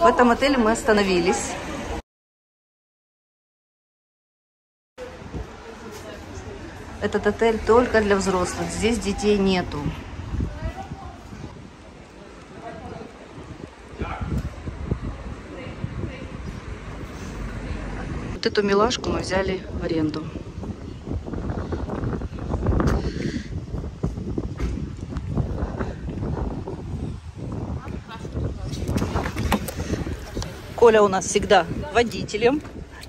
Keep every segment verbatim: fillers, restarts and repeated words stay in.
В этом отеле мы остановились. Этот отель только для взрослых. Здесь детей нету. Вот эту милашку мы взяли в аренду. Коля у нас всегда водителем.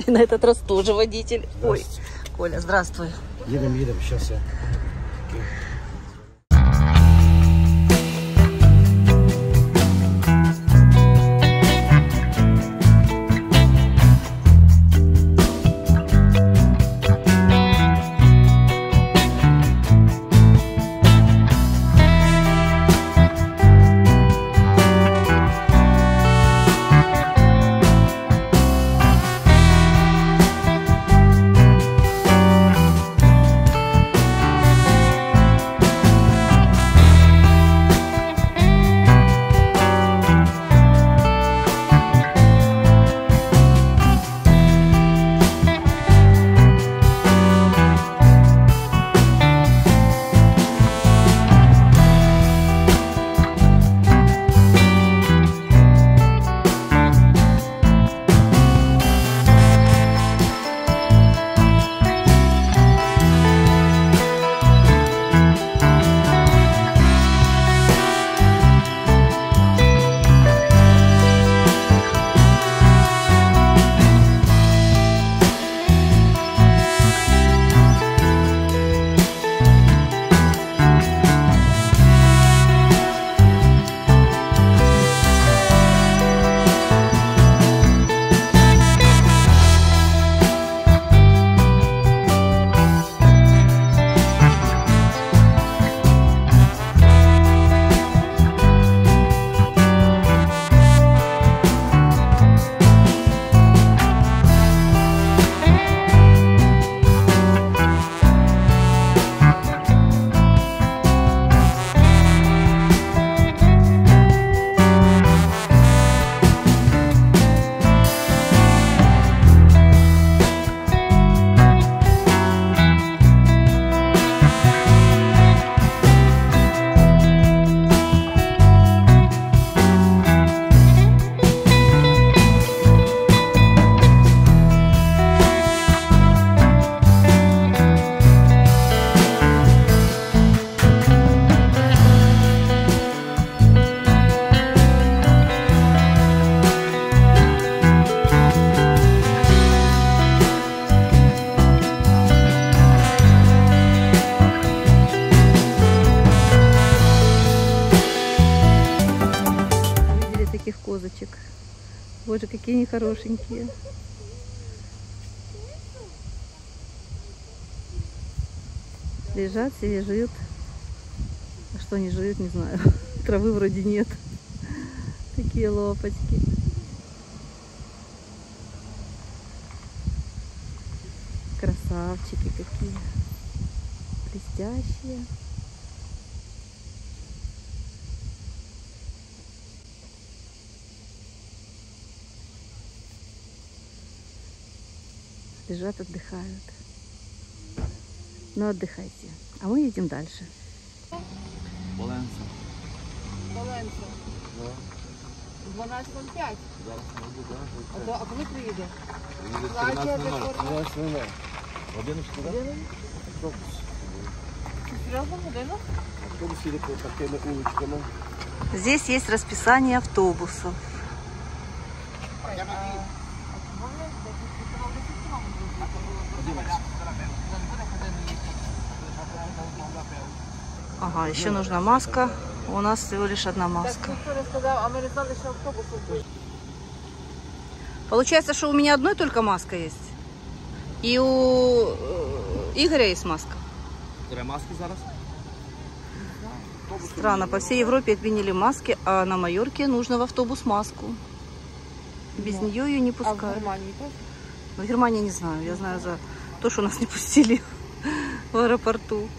И на этот раз тоже водитель. Ой, Коля, здравствуй. Едем, едем, сейчас я. Козочек. Боже, какие они хорошенькие. Лежат себе, жуют. А что они жуют, не знаю. Травы вроде нет. Такие лопатьки. Красавчики какие. Блестящие. Лежат, отдыхают. Ну, отдыхайте. А мы едем дальше. Баланса. Баланса. Да. двенадцать ноль пять. Да, смогу, да. А, да, а куда приедем? тринадцать ноль ноль. Владимировский, да? Автобус. Серьезно, Владимировский? Автобус едет по таким улочкам. Здесь есть расписание автобусов. Ага, еще нужна маска. У нас всего лишь одна маска. Получается, что у меня одной только маска есть. И у Игоря есть маска. Странно, по всей Европе отменили маски, а на Майорке нужно в автобус маску. Без нее ее не пускают. В Германии не знаю, я знаю за то, что нас не пустили в аэропорту.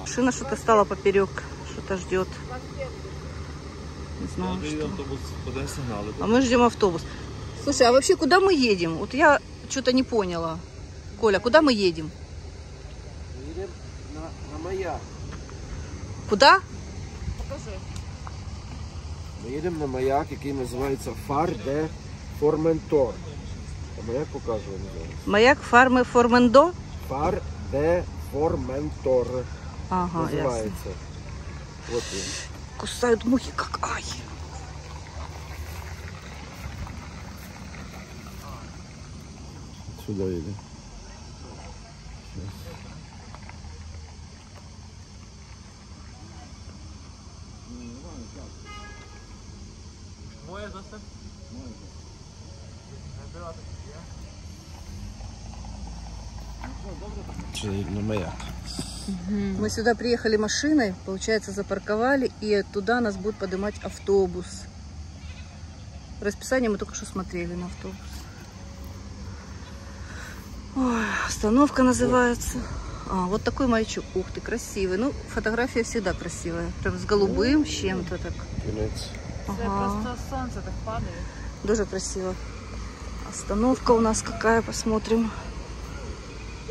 Машина что-то стала поперек, что-то ждет. Не знаю, что. Автобус, подай сигнал, а мы ждем автобус. Слушай, а вообще куда мы едем? Вот я что-то не поняла. Коля, куда мы едем? Мы едем на, на маяк. Куда? Покажи. Мы едем на маяк, который называется Far de Formentor. Маяк показываем. Маяк Far de Formentor? Far de Formentor. Ага, называется. Ясно. Вот он. Кусают мухи, как ай. Сюда едем. Мы сюда приехали машиной, получается, запарковали, и туда нас будет поднимать автобус. Расписание мы только что смотрели на автобус. Ой, остановка называется. А, вот такой маячок. Ух ты, красивый. Ну, фотография всегда красивая. Прям с голубым, с чем-то так. Ага. Просто солнце так падает. Тоже красиво. Остановка у нас какая, посмотрим.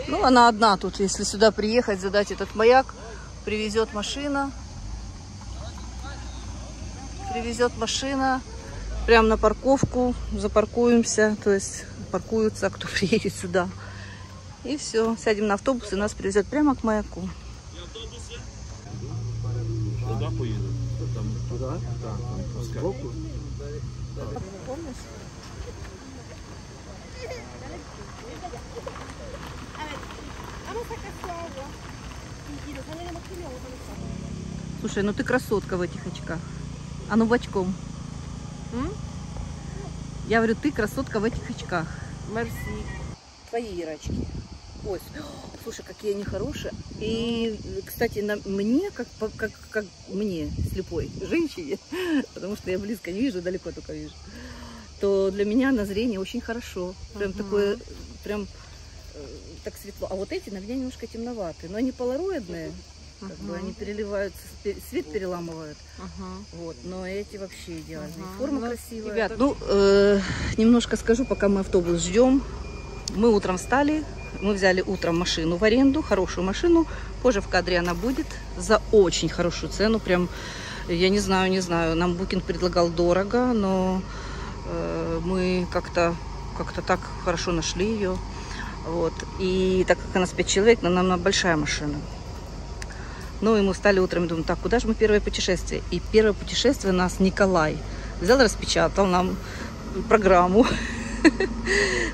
Ну, она одна тут. Если сюда приехать, задать этот маяк, привезет машина. Привезет машина. Прям на парковку запаркуемся. То есть паркуются, кто приедет сюда. И все. Сядем на автобус, и нас привезет прямо к маяку. Туда поеду. Туда? Да, там сбоку. Помнишь? Слушай, ну ты красотка в этих очках. А ну бочком. М? Я говорю, ты красотка в этих очках. Мерси. Твои ирочки. Ой, слушай, какие они хорошие. И, кстати, на мне, как, как, как мне, слепой женщине, потому что я близко не вижу, далеко только вижу, то для меня на зрение очень хорошо. Прям угу. Такое, прям... так светло. А вот эти на меня немножко темноватые, но они полароидные, uh-huh. как бы они переливаются, свет переламывают. Uh-huh. Вот, но эти вообще идеальные. Uh-huh. Форма ну, красивая. Ребят, ну э, немножко скажу, пока мы автобус ждем. Мы утром встали, мы взяли утром машину в аренду, хорошую машину. Позже в кадре она будет за очень хорошую цену. Прям, я не знаю, не знаю. Нам Booking предлагал дорого, но э, мы как-то как-то так хорошо нашли ее. Вот. И так как у нас пять человек, нам нужна большая машина. Ну и мы встали утром и думаем, так, куда же мы первое путешествие? И первое путешествие нас Николай взял, распечатал нам программу.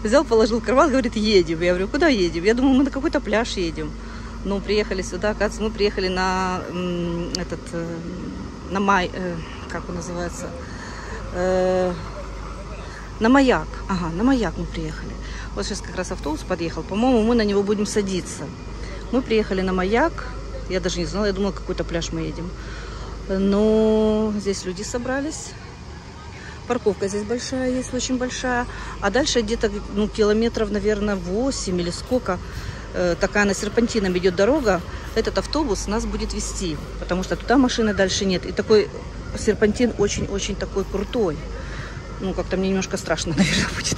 Взял, положил в карман, говорит, едем. Я говорю, куда едем? Я думаю, мы на какой-то пляж едем. Но приехали сюда, оказывается, мы приехали на этот, на май, как он называется, на маяк. Ага, на маяк мы приехали. Вот сейчас как раз автобус подъехал. По-моему, мы на него будем садиться. Мы приехали на маяк. Я даже не знала, я думала, какой-то пляж мы едем. Но здесь люди собрались. Парковка здесь большая есть, очень большая. А дальше где-то ну, километров, наверное, восемь или сколько. Такая на серпантином идет дорога. Этот автобус нас будет везти. Потому что туда машины дальше нет. И такой серпантин очень-очень такой крутой. Ну, как-то мне немножко страшно, наверное, будет.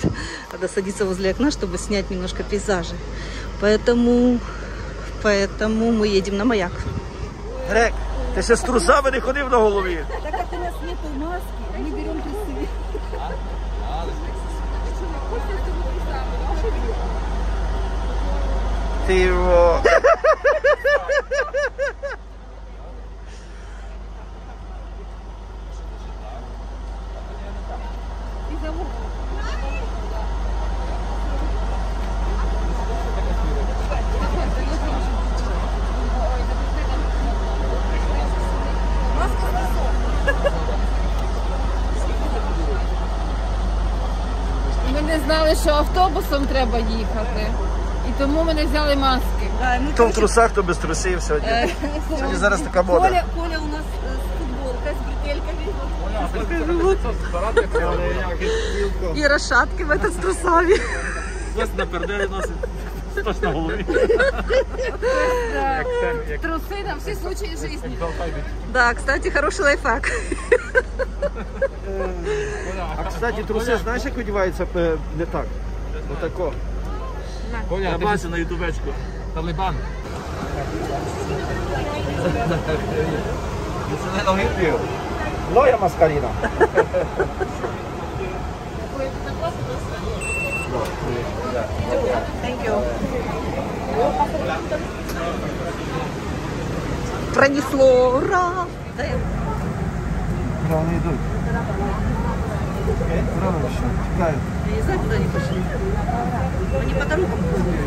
Надо садиться возле окна, чтобы снять немножко пейзажи. Поэтому, поэтому мы едем на маяк. Грек, ты сейчас трусами не ходил на голове. Так как у нас нет маски, мы берем трусы. Ты его... Ми не знали, що автобусом треба їхати, і тому ми не взяли маски. Хто в трусах, хто без трусів сьогодні. Сьогодні зараз така мода. Коля, Коля у нас з футболкою, з бретельками. И расшатки в этот с трусами. Нас на пердели носит. Трусы на все случаи жизни. Да, кстати, хороший лайфхак. А, кстати, трусы, знаешь, как одеваются не так? Вот тако. Коля, бачи на ютубечку. Талибан. Лоя маскарина. Пронесло, ура! Куда они идут? Куда они еще? Чекают. Я не знаю, куда они пошли. Они по дорогам ходят.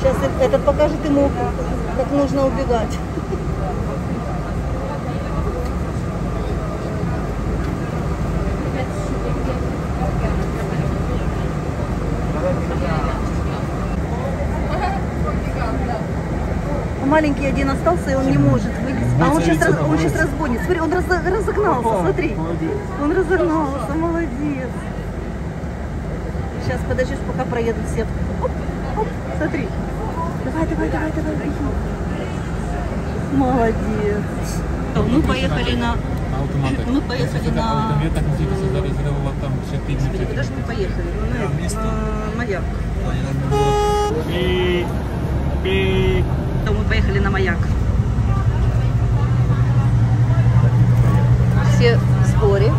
Сейчас это покажет ему, как нужно убегать. Маленький один остался, и он не может вылезть. А он сейчас, раз, он сейчас разгонит. Смотри, он раз, разогнался, смотри. Он разогнался, молодец. Сейчас подождешь, пока проедут все. Оп, оп, смотри. Давай, давай, давай, давай. Молодец. Мы поехали на... Мы поехали на... Куда же мы поехали? На Майорку. То мы поехали на маяк. Все в сборе.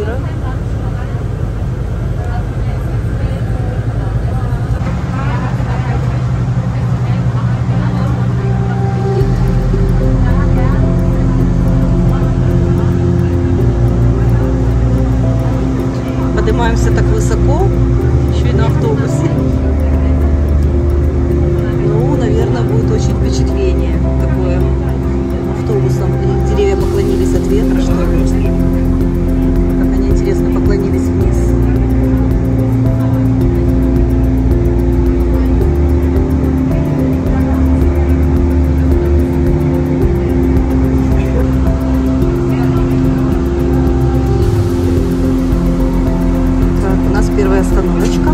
Ира. Поднимаемся так высоко. На автобусе. Ну, наверное, будет очень впечатление такое автобусом. Деревья поклонились от ветра, что ли. Как они, интересно, поклонились вниз. Первая остановочка.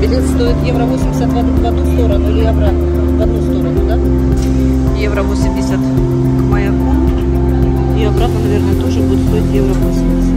Билет стоит евро восемьдесят в одну сторону или обратно? В одну сторону, да? евро восемьдесят к маяку. И обратно, наверное, тоже будет стоить евро восемьдесят.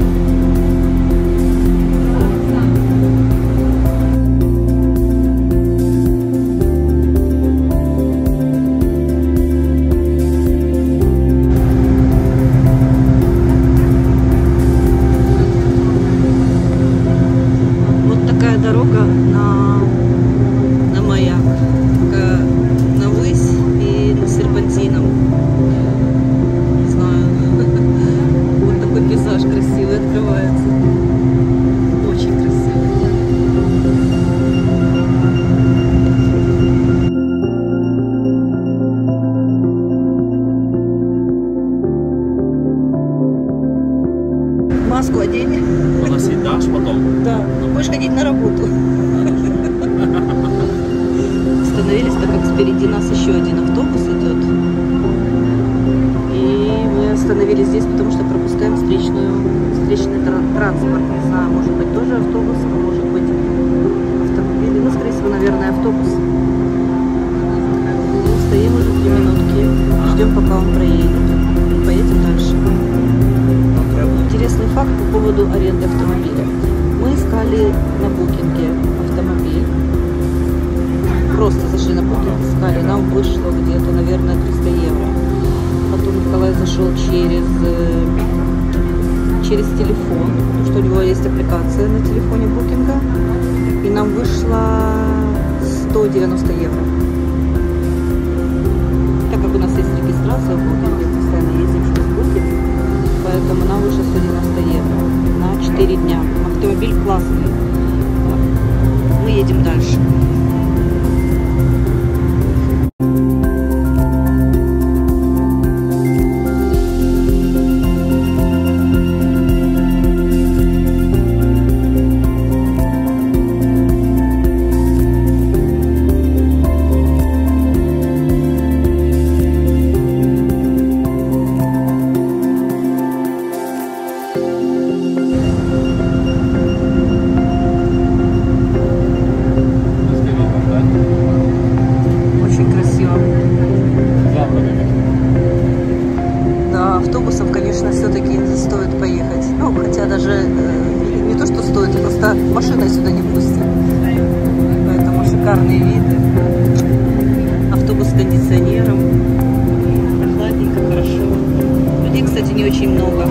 наверное, все-таки стоит поехать. Ну, хотя даже э, не то, что стоит, просто машина сюда не пустит. Поэтому шикарные виды. Автобус с кондиционером. Прохладненько, хорошо. Людей, кстати, не очень много.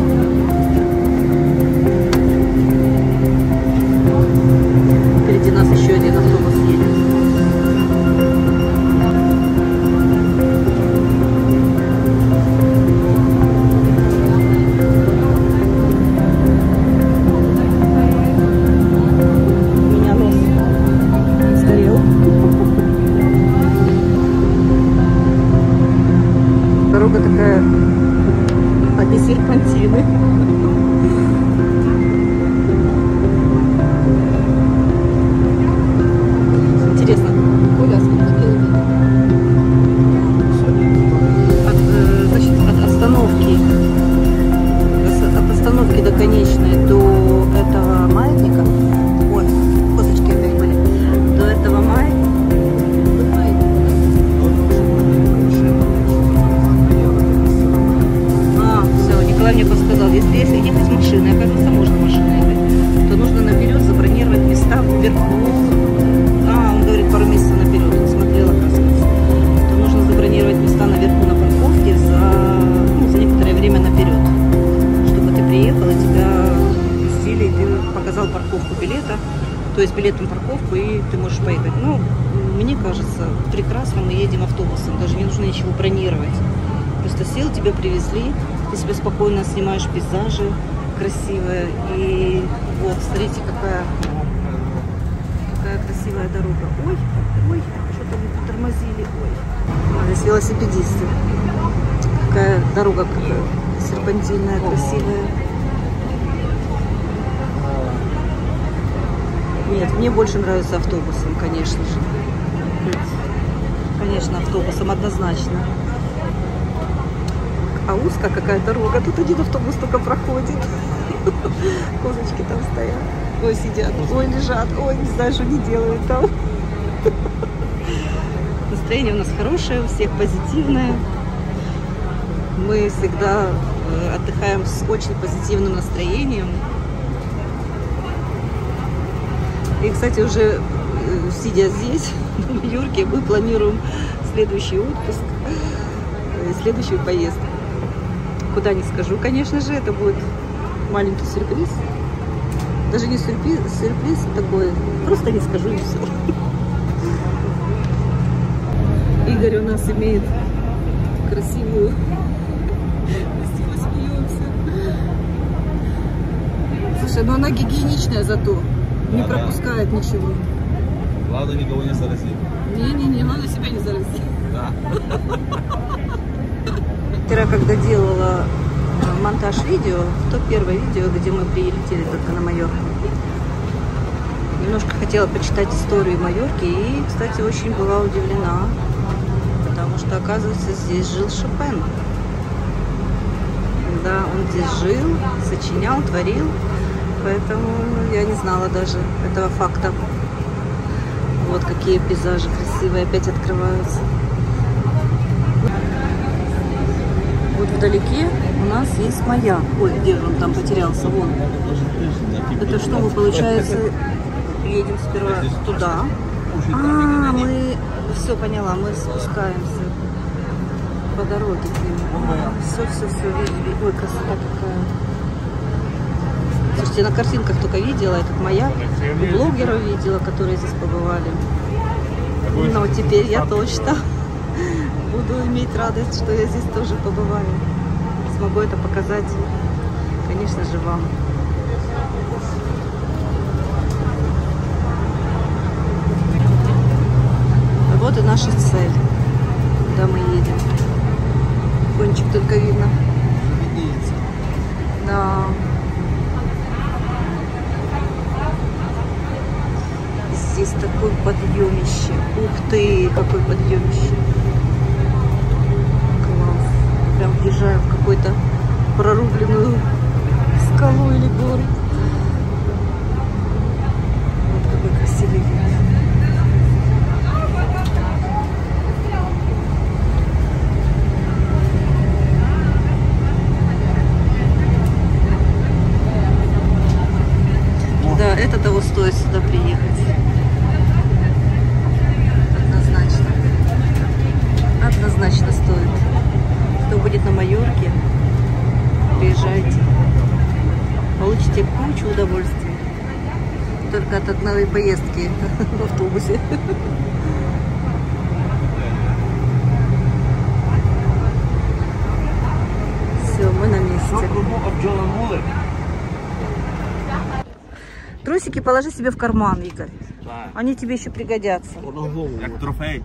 Впереди нас еще один автобус едет. То есть билет на парковку, и ты можешь поехать. Ну, мне кажется, прекрасно, мы едем автобусом, даже не нужно ничего бронировать. Просто сел, тебя привезли, ты себе спокойно снимаешь пейзажи красивые. И вот, смотрите, какая, какая красивая дорога. Ой, ой, что-то мы потормозили, ой. Здесь велосипедисты. Какая дорога какая, серпантинная, красивая. Нет, мне больше нравится автобусом, конечно же. Конечно, автобусом, однозначно. А узкая какая дорога. Тут один автобус только проходит. Козочки там стоят. Ой, сидят. Ой, лежат. Ой, не знаю, что они делают там. Настроение у нас хорошее, у всех позитивное. Мы всегда отдыхаем с очень позитивным настроением. И, кстати, уже сидя здесь, в Майорке, мы планируем следующий отпуск, следующую поездку. Куда не скажу, конечно же, это будет маленький сюрприз. Даже не сюрприз, сюрприз такой, просто не скажу и все. Игорь у нас имеет красивую... Слушай, ну она гигиеничная зато. Не да, пропускает да. ничего. Главное, никого не заразить. Не-не-не, главное себя не заразить. Да. Вчера, когда делала монтаж видео, то первое видео, где мы прилетели только на Майорку, немножко хотела почитать историю Майорки и, кстати, очень была удивлена, потому что, оказывается, здесь жил Шопен. Да, он здесь жил, сочинял, творил. Поэтому я не знала даже этого факта. Вот какие пейзажи красивые опять открываются. Вот вдалеке у нас есть маяк. Ой, где он там потерялся? Вон. Это что мы, получается, едем сперва туда. А, мы... Все, поняла, мы спускаемся по дороге. Все-все-все, видели. Ой, красота какая. Слушайте, на картинках только видела этот маяк, блогеров видела, которые здесь побывали. Но теперь я точно буду иметь радость, что я здесь тоже побываю. Смогу это показать, конечно же, вам. Вот и наша цель, куда мы едем. Кончик только видно. Да. Здесь такой подъемище. Ух ты, какой подъемище. Класс. Прям въезжаем в какую-то прорубленную скалу или горы. Вот какой красивый вид. получите кучу удовольствия. Только от одной поездки в автобусе. Все, мы на месте. Трусики положи себе в карман, Игорь. Они тебе еще пригодятся. Как трофей.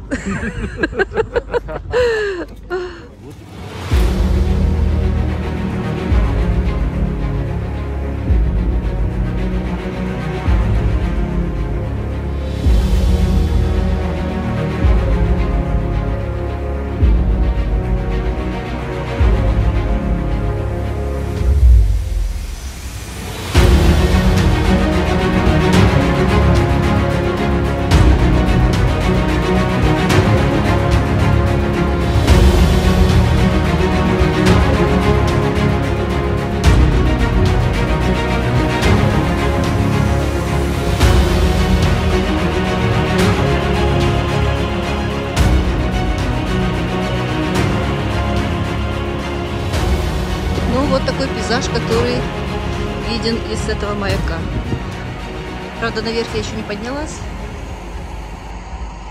Который виден из этого маяка. Правда, наверх я еще не поднялась.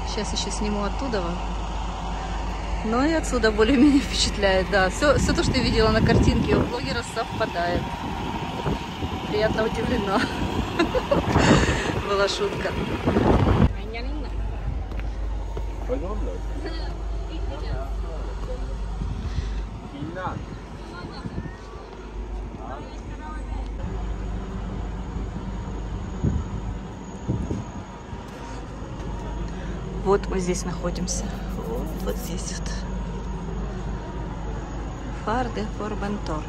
Сейчас еще сниму оттуда. Но и отсюда более-менее впечатляет. Да, все, все то, что я видела на картинке у блогера, совпадает. Приятно удивлена. Была шутка. Вот мы здесь находимся. Вот, вот здесь вот. Far de Formentor.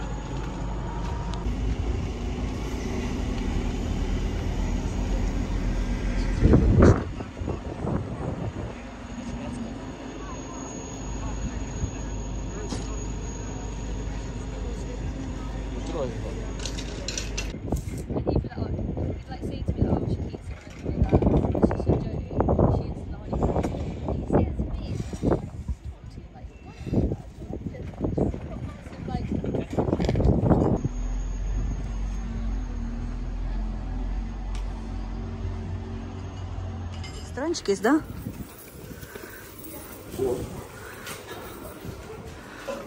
Странички есть, да?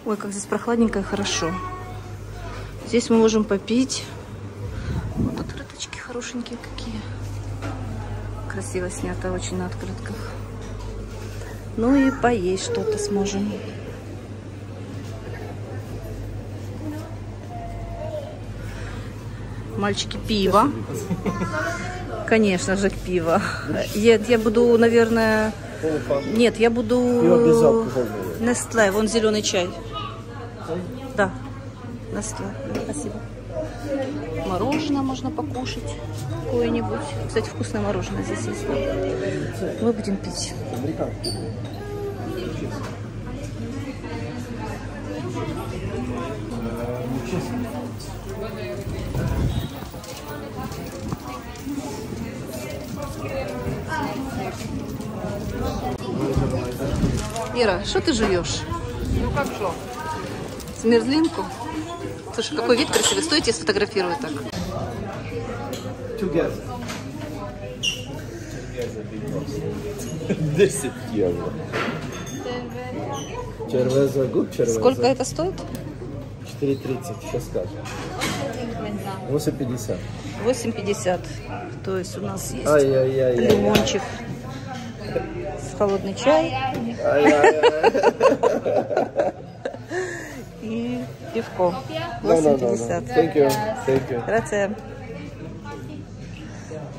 Ой, как здесь прохладненько и хорошо. Здесь мы можем попить. Вот открыточки хорошенькие какие. Красиво снято очень на открытках. Ну и поесть что-то сможем. Мальчики, пиво. Конечно же, пиво. Я, я буду, наверное... Нет, я буду... Нестле, вон зеленый чай. Да, Нестле. Спасибо. Мороженое можно покушать какое-нибудь. Кстати, вкусное мороженое здесь есть. Мы будем пить. Ира, что ты жуешь? Ну как что? Смерзлинку? Слушай, какой вид красивый. Стоит, я сфотографирую так. десять евро. Червеза, губ червеза. Сколько это стоит? четыре тридцать, сейчас скажем. восемь пятьдесят. восемь пятьдесят. То есть у нас есть ай, ай, ай, лимончик с холодный чай. Ай, ай, ай. И пивко. восемь пятьдесят. Грация.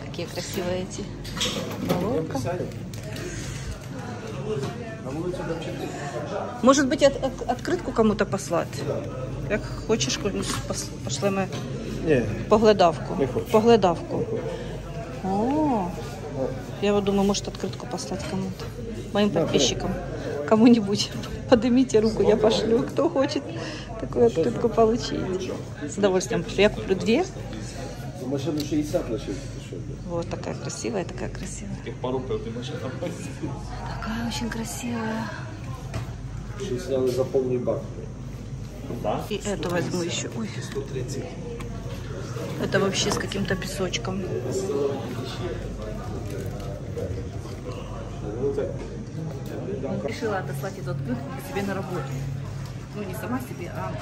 Какие красивые эти. Головка. Может быть, от, от, открытку кому-то послать? Як хочеш, пошли ми поглядавку. Поглядавку. О, я думаю, может открытку послать кому-то, моим подписчикам, кому-нибудь. Поднимите руку, я пошлю, кто хочет такую открытку получить. С удовольствием пошлю. Я куплю две. Вот такая красивая, такая красивая. Такая очень красивая. За полный бак. И эту возьму еще. Ой. Это вообще с каким-то песочком. Решила отослать этот выход себе на работу. Ну, не сама себе, а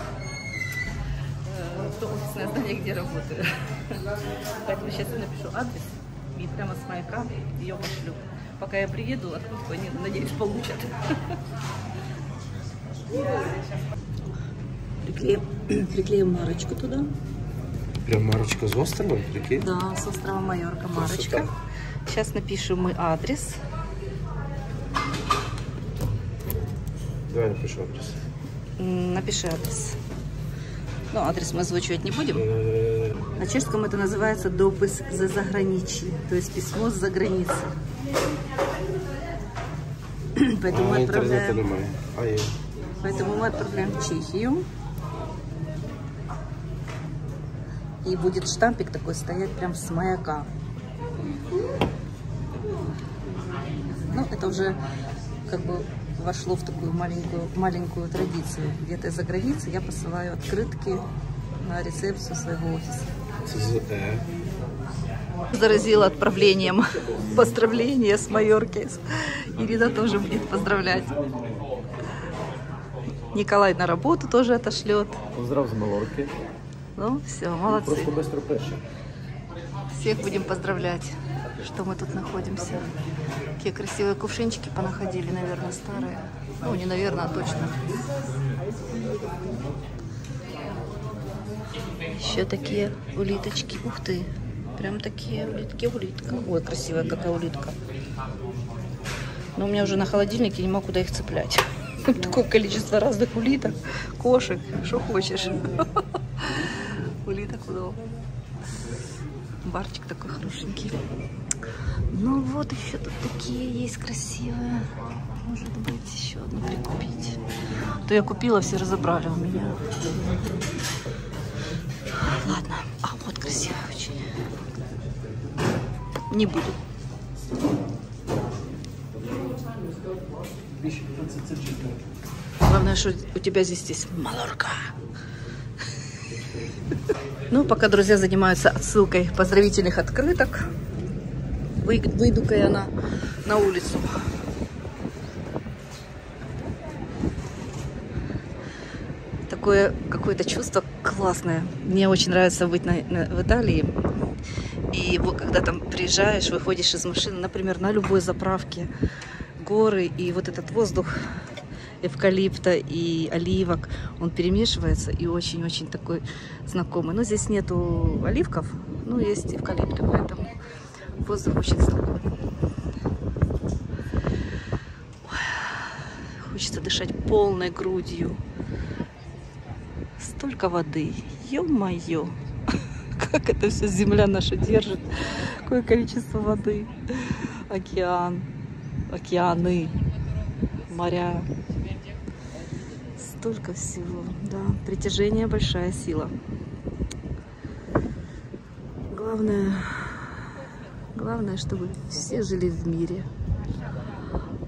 в то офисное здание, где работаю. Поэтому сейчас я напишу адрес и прямо с маяка ее пошлю. Пока я приеду, открытку они, надеюсь, получат. Приклеим, приклеим марочку туда. Прям марочка с острова? Приклеим? Да, с острова Майорка марочка. Красота. Сейчас напишем мы адрес. Давай напишу адрес. Напиши адрес. Ну, адрес мы озвучивать не будем. На чешском это называется допис за заграничи, то есть письмо с-за границы. Поэтому, а, мы отправляем... а, я... Поэтому мы отправляем в Чехию. И будет штампик такой стоять прям с маяка. Ну, это уже как бы вошло в такую маленькую, маленькую традицию. Где-то из-за границы я посылаю открытки на рецепцию своего офиса. Заразила отправлением поздравления с Майорки. Ирина тоже будет поздравлять. Николай на работу тоже отошлет. Поздравляю с Майорки. Ну, все, молодцы. Просто быстро пишем. Всех будем поздравлять, что мы тут находимся. Какие красивые кувшинчики понаходили, наверное, старые. Ну, не наверное, а точно. Еще такие улиточки. Ух ты! Прям такие улитки-улитка. Ой, красивая какая улитка. Но у меня уже на холодильнике, не могу куда их цеплять. Такое количество разных улиток, кошек, что хочешь. Улиток удобно. Барчик такой хорошенький. Ну вот еще тут такие есть красивые. Может быть, еще одну прикупить. То я купила, все разобрали у меня. Ладно. А вот красивая очень. Не буду. Главное, что у тебя здесь есть Майорка. Ну, пока друзья занимаются отсылкой поздравительных открыток, выйду-ка я на, на улицу. Такое какое-то чувство классное. Мне очень нравится быть на, на, в Италии. И вот когда там приезжаешь, выходишь из машины, например, на любой заправке, горы и вот этот воздух эвкалипта и оливок, он перемешивается и очень-очень такой знакомый. Но здесь нету оливков, но есть эвкалипты, поэтому воздух очень знакомый. Ой, хочется дышать полной грудью. Столько воды, ё-моё, как это все земля наша держит, какое количество воды, океан, океаны, моря. Столько всего, да. Притяжение — большая сила. Главное, главное, чтобы все жили в мире.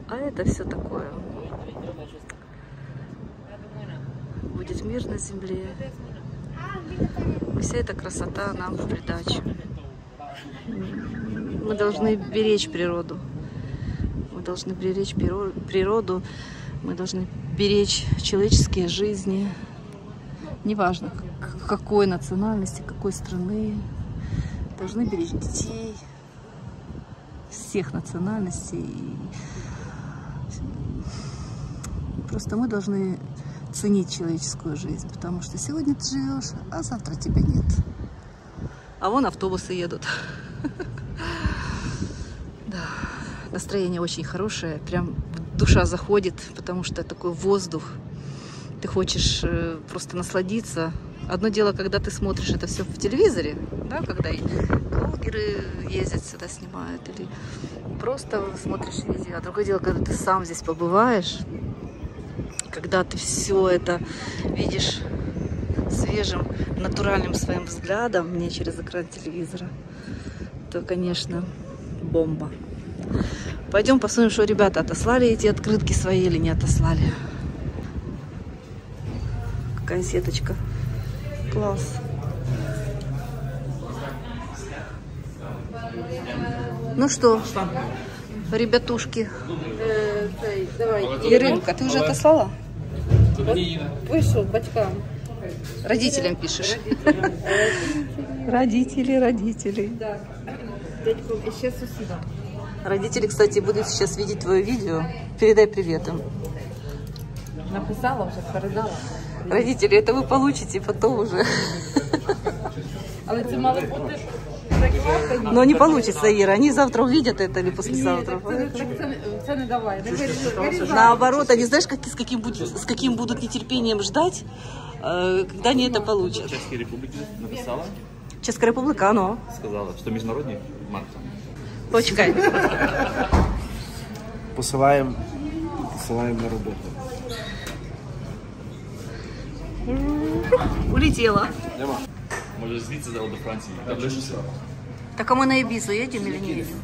А это все такое. Будет мир на земле. И вся эта красота нам в придачу. Мы должны беречь природу. Мы должны беречь природу. Мы должны беречь человеческие жизни, неважно какой национальности, какой страны, должны беречь детей всех национальностей. И просто мы должны ценить человеческую жизнь, потому что сегодня ты живешь, а завтра тебя нет. А вон автобусы едут. Да, настроение очень хорошее, прям. Душа заходит, потому что такой воздух, ты хочешь просто насладиться. Одно дело, когда ты смотришь это все в телевизоре, да, когда и блогеры ездят сюда, снимают, или просто смотришь видео. А другое дело, когда ты сам здесь побываешь, когда ты все это видишь свежим, натуральным своим взглядом, не через экран телевизора, то, конечно, бомба. Пойдем посмотрим, что ребята отослали эти открытки свои или не отослали. Какая сеточка. Класс. Ну что, ребятушки, Иринка, ты уже отослала? Вот вышел батькам. Родителям пишешь. Родители, родители. Родители, кстати, будут сейчас видеть твое видео. Передай привет им. Написала уже, порыдала. Родители, это вы получите потом уже. Но не получится, Ира. Они завтра увидят это или послезавтра. Наоборот, они знаешь, как, с, каким будет, с каким будут нетерпением ждать, когда они это получат. Чешская республика написала. Чешская республика, оно. Сказала, что международный март. Точка. Посылаем, посылаем на работу. Улетела. Может, злиться до Франции. Так а мы на Ибизу едем или не едем?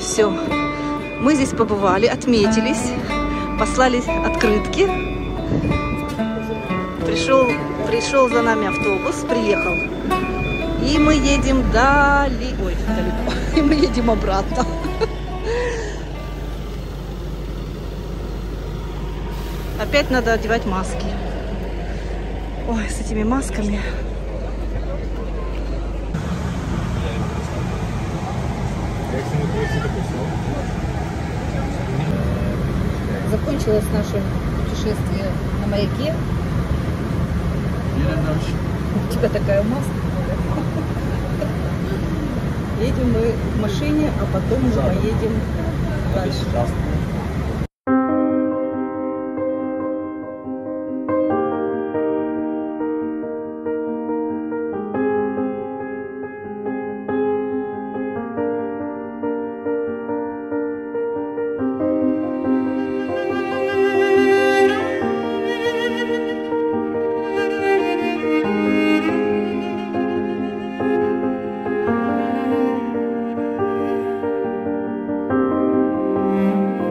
Все, мы здесь побывали, отметились, послали открытки. Пришел, пришел за нами автобус, приехал. И мы едем далеко. Ой, далеко. И мы едем обратно. Опять надо одевать маски. Ой, с этими масками. Закончилось наше путешествие на маяке. У тебя такая маска. Едем мы в машине, а потом мы поедем дальше. Thank you.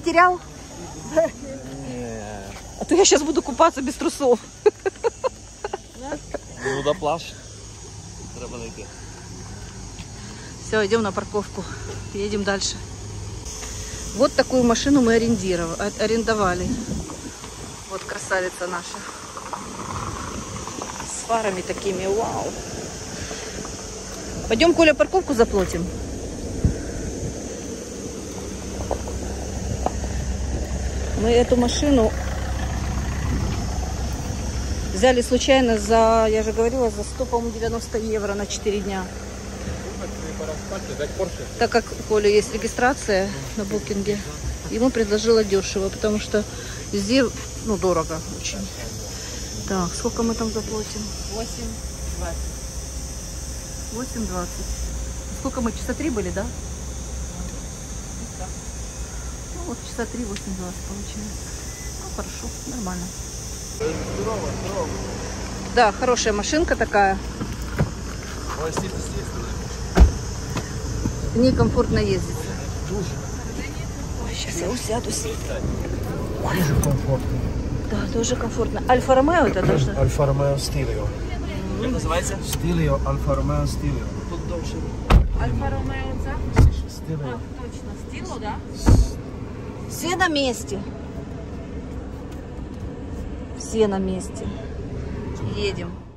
потерял? Нет. А то я сейчас буду купаться без трусов. Ну да, плащ. Все, идем на парковку. Едем дальше. Вот такую машину мы арендовали. Вот красавица наша. С фарами такими, вау. Пойдем, Коля, парковку заплатим. Мы эту машину взяли случайно за, я же говорила, за сто девяносто евро на четыре дня. Так как у Коли есть регистрация на букинге, ему предложила дешево, потому что везде, ну, дорого очень. Так, сколько мы там заплатим? восемь двадцать. восемь двадцать. Сколько мы, часа три были, да? Ну, вот часа три, восемь двадцать получается. Ну, хорошо, нормально. Здорово, здорово. Да, хорошая машинка такая. Ой, сидит, естественно. В ней комфортно ездить. Ой, сейчас я усяду сидеть. Тоже комфортно. Да, тоже комфортно. Альфа Ромео это тоже? Альфа Ромео Стилео. Как называется? Стилео, Альфа Ромео Стилео. Тут дольше. Альфа Ромео за? Стилео. А, точно, Стилео, да? Все на месте. Все на месте. Едем.